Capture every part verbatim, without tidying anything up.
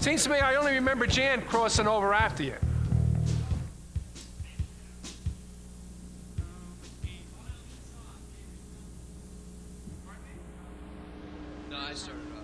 Seems to me I only remember Jan crossing over after you. No, I started off.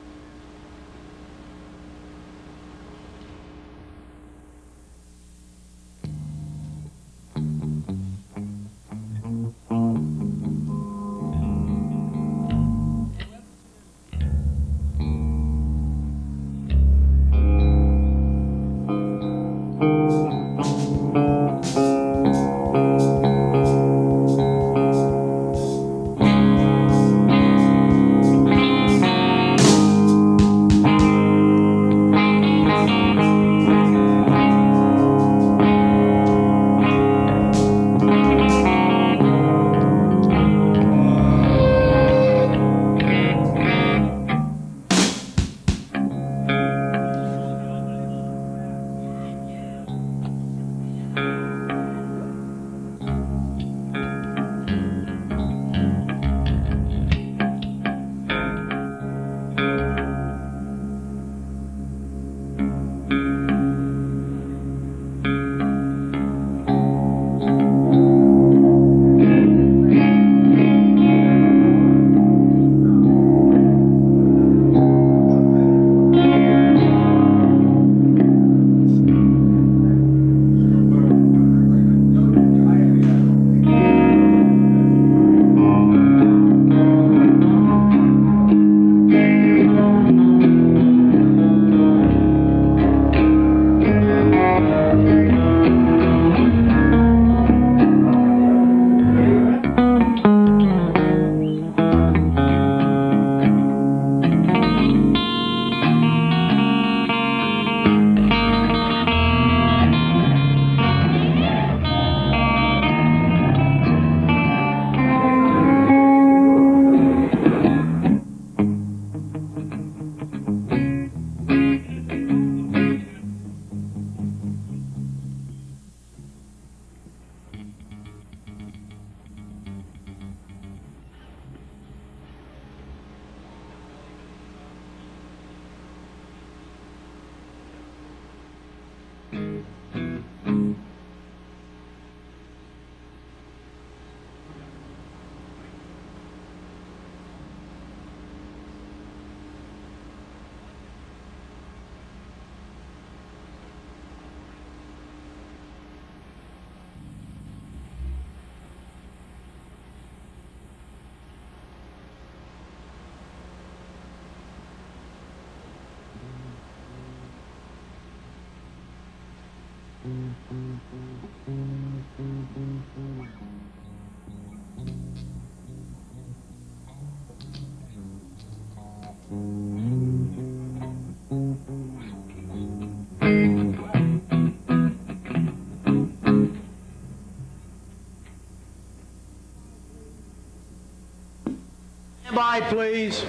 Bye, please.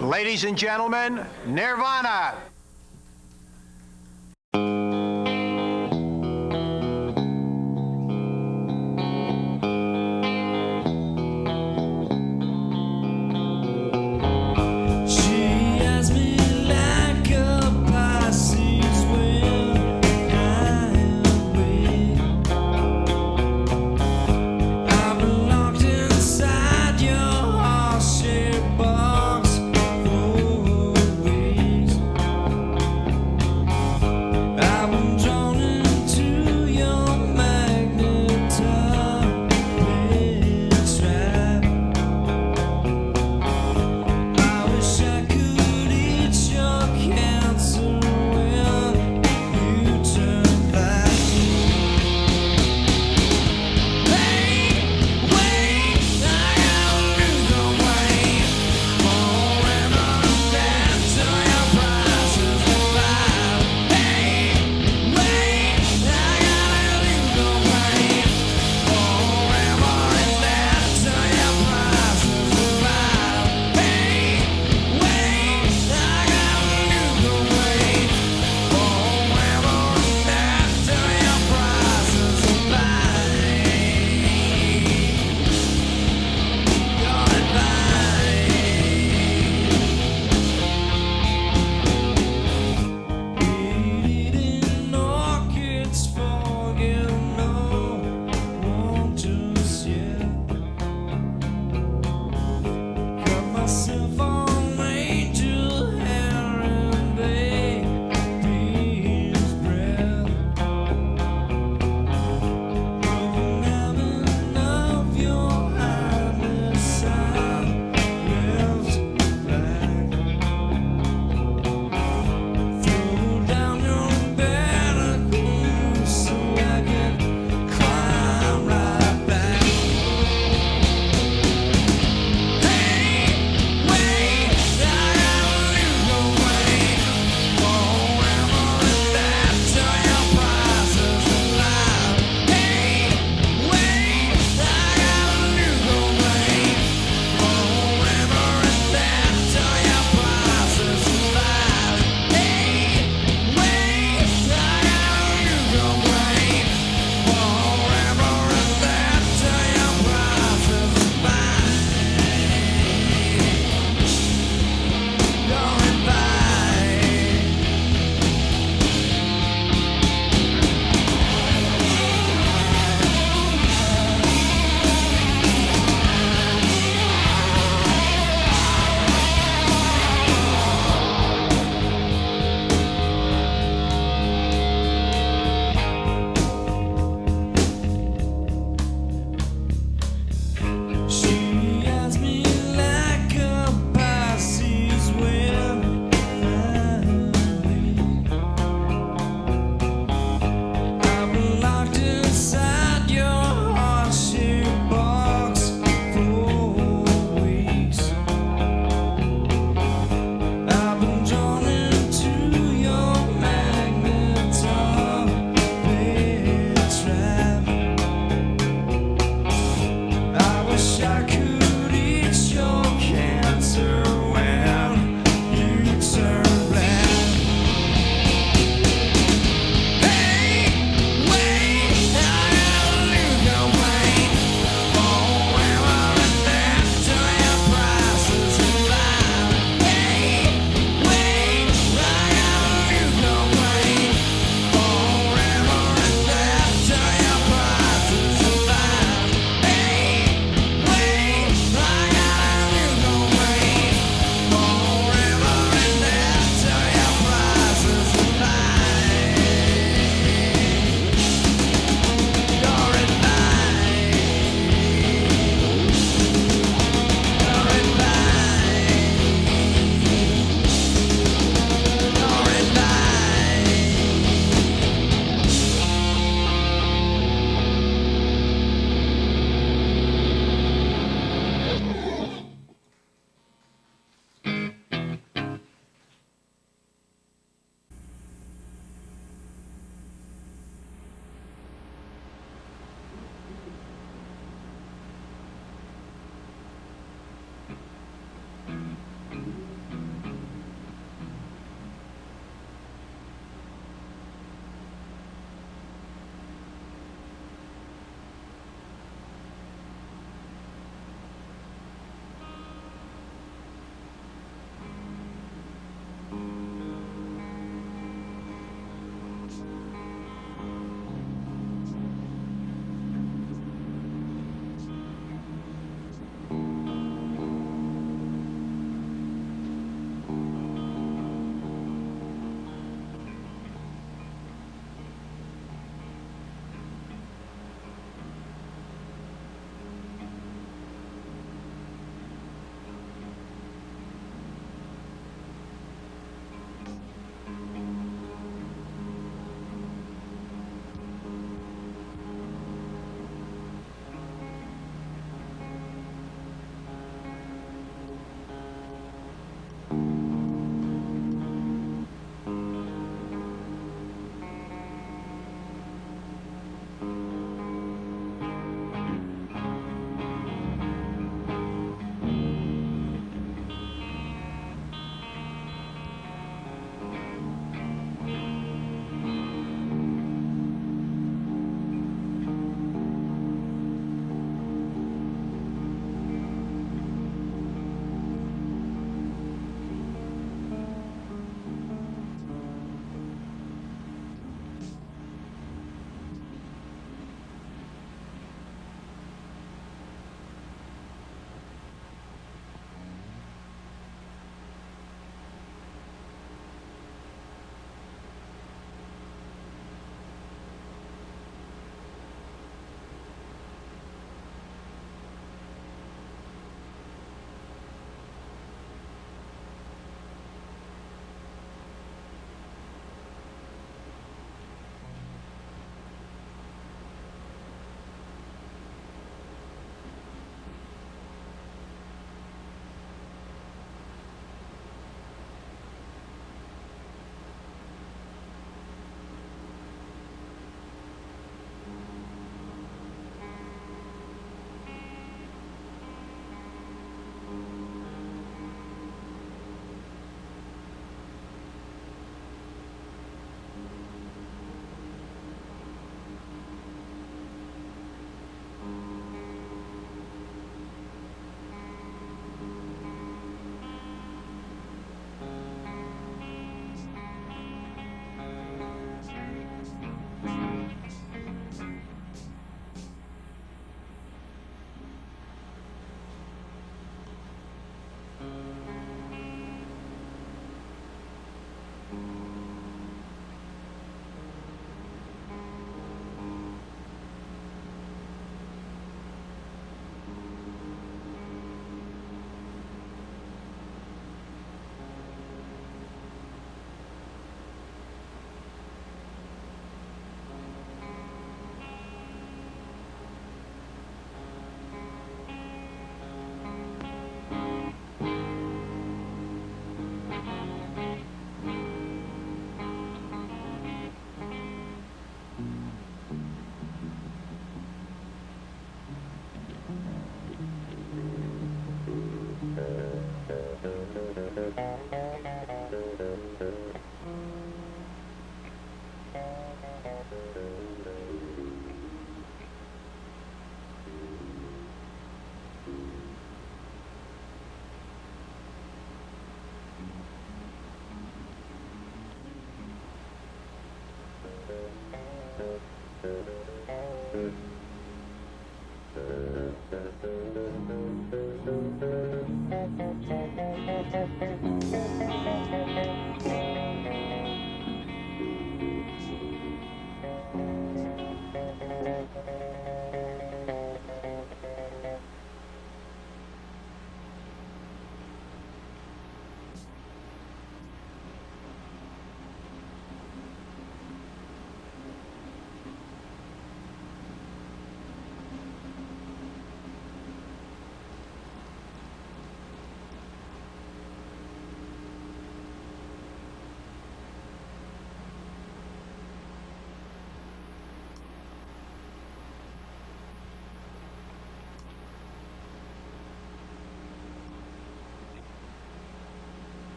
Ladies and gentlemen, Nirvana.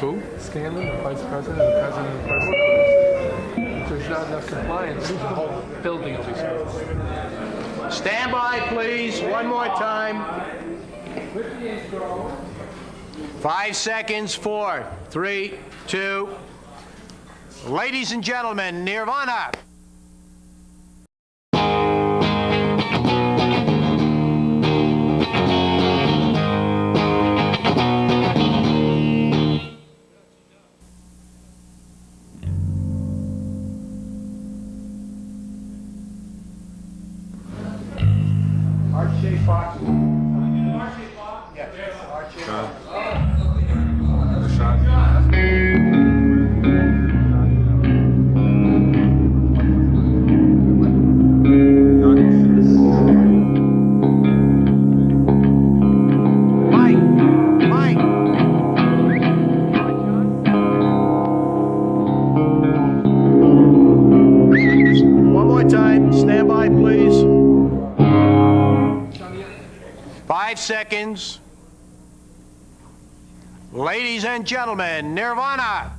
Who? Scanlon, the vice president, the president of the president. There's not enough compliance. The whole building will be screwed. Stand by, please. One more time. Five seconds. Four, three, two. Ladies and gentlemen, Nirvana. Seconds. Ladies and gentlemen, Nirvana.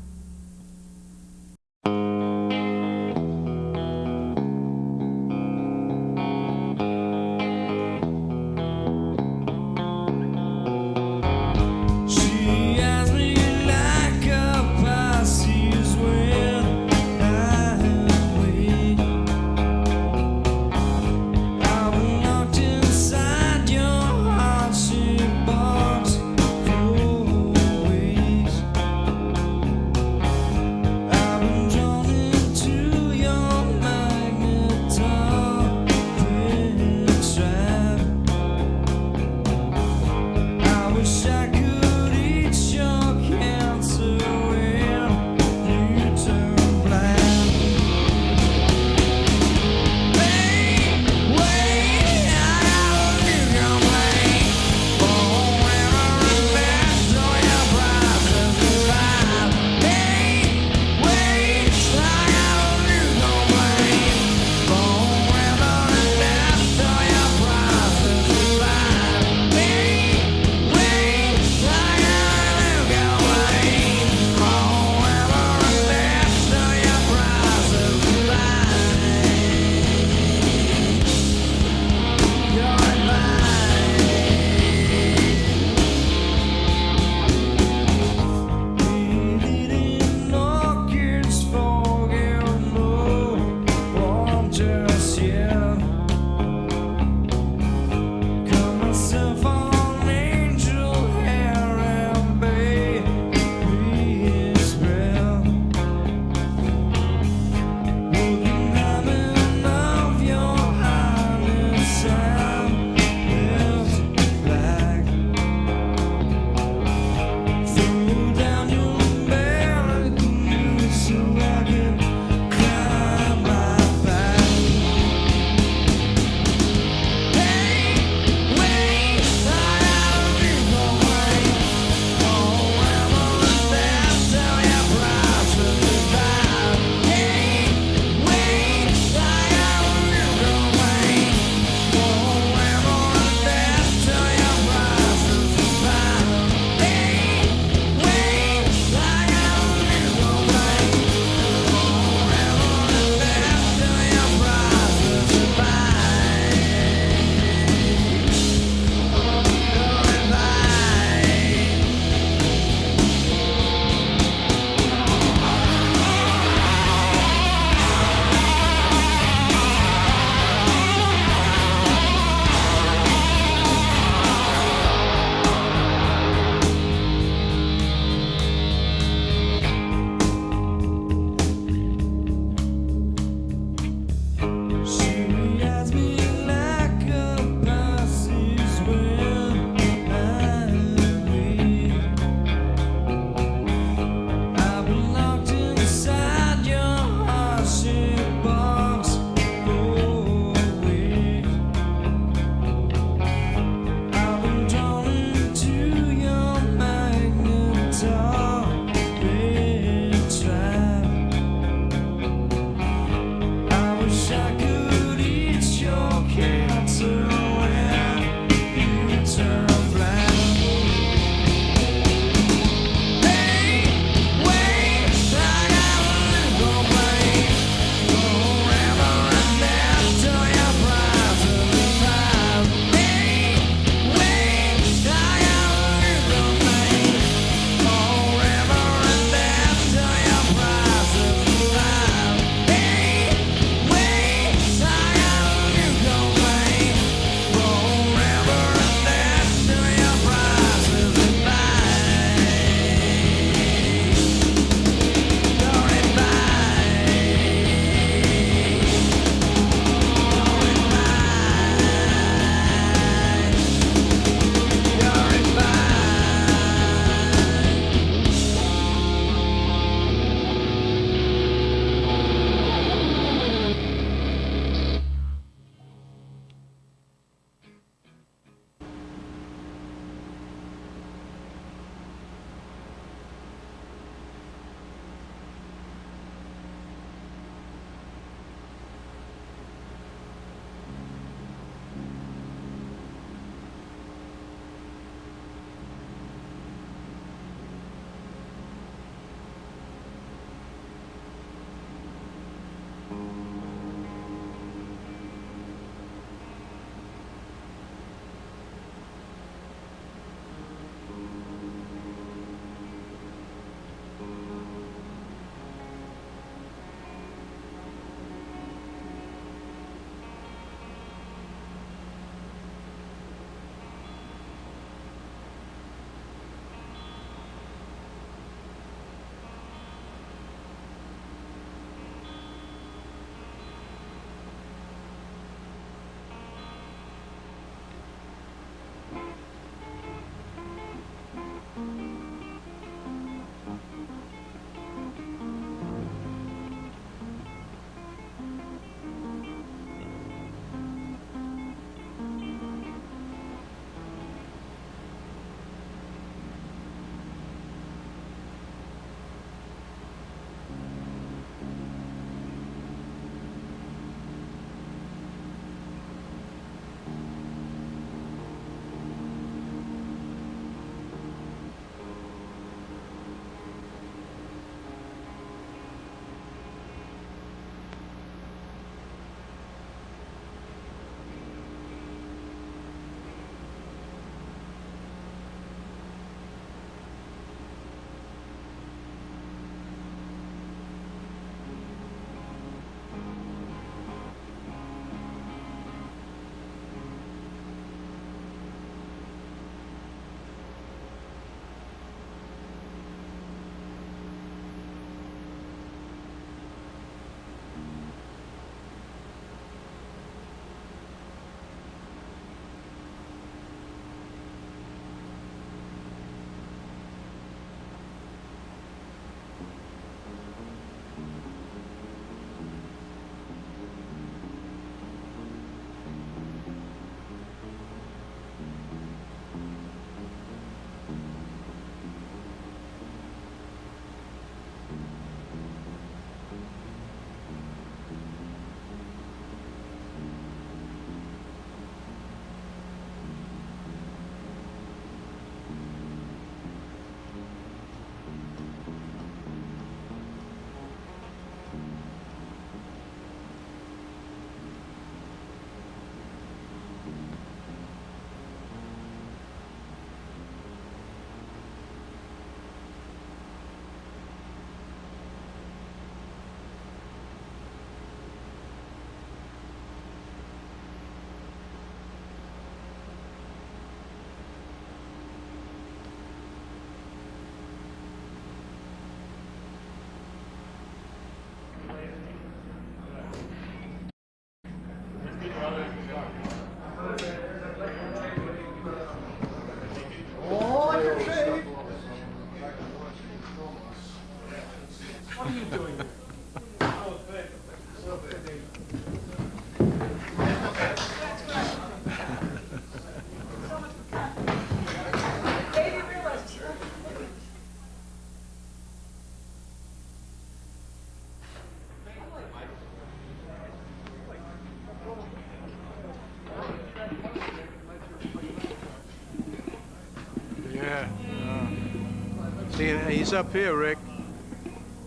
he's up here, Rick.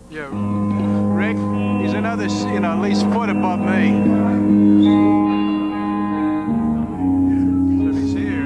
Yeah, Rick, he's another, you know, at least foot above me. But he's here.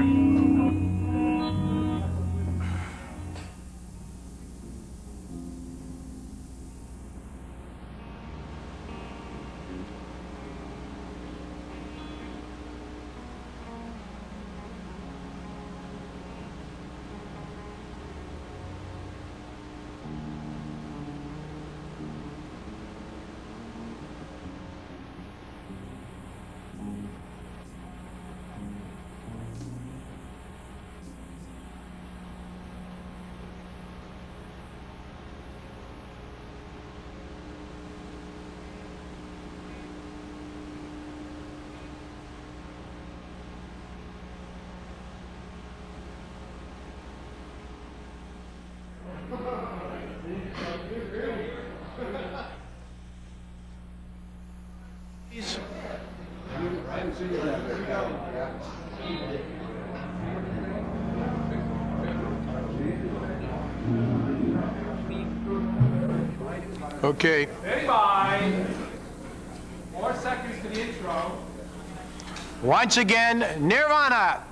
Okay. Goodbye. More seconds to the intro. Once again, Nirvana.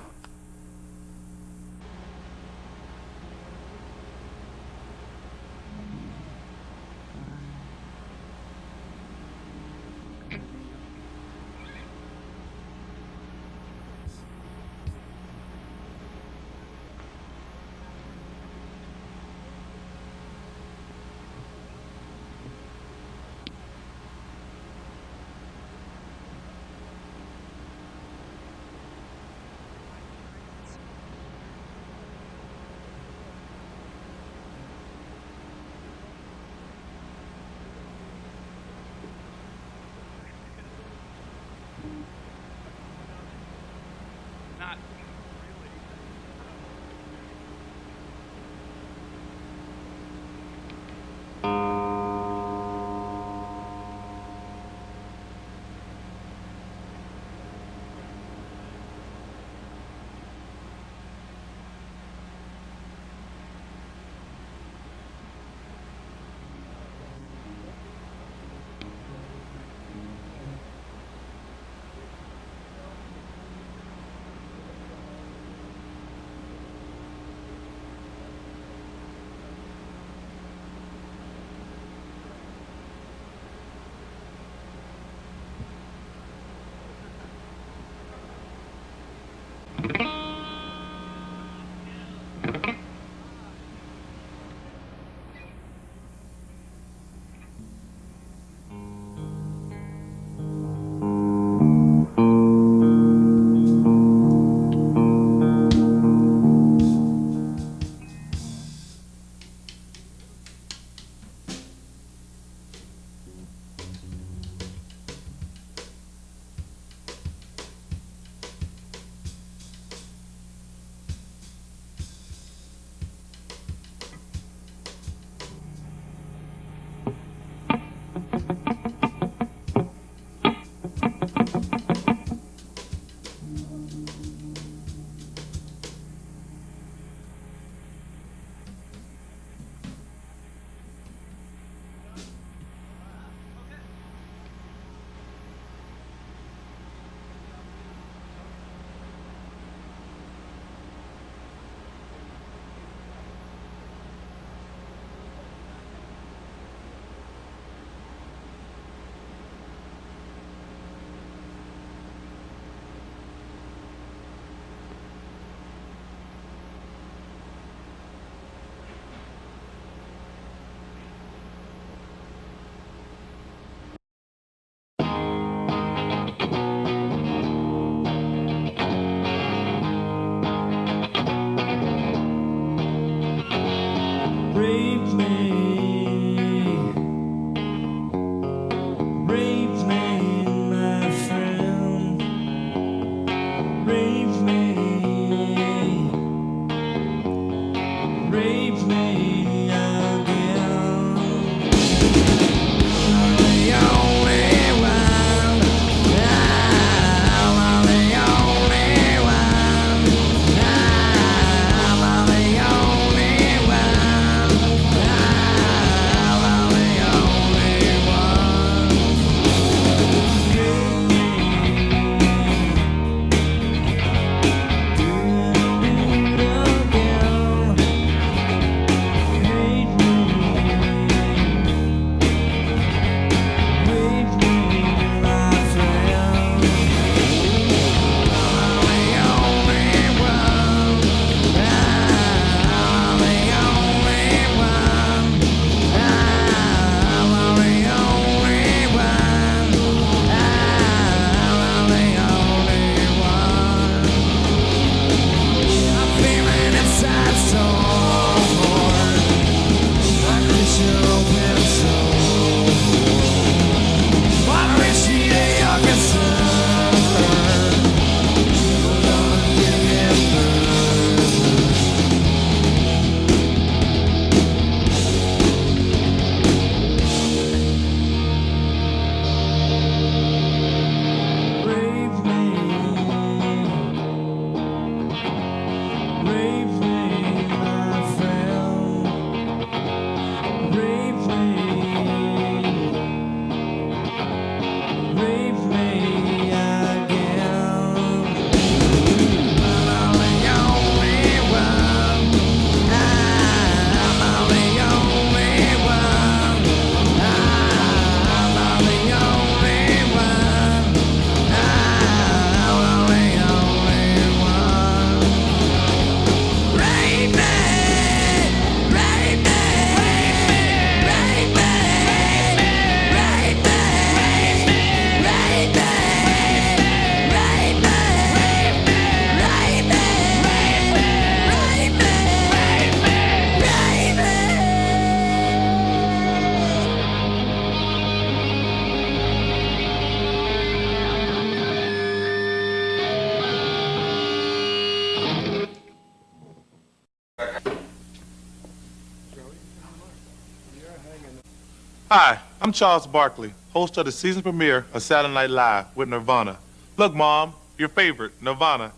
Hi, I'm Charles Barkley, host of the season premiere of Saturday Night Live with Nirvana. Look, Mom, your favorite, Nirvana.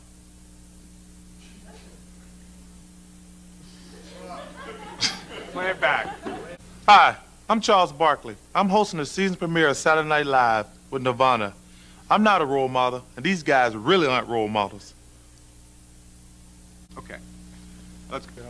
Play it back. Hi, I'm Charles Barkley. I'm hosting the season premiere of Saturday Night Live with Nirvana. I'm not a role model, and these guys really aren't role models. Okay. Let's go.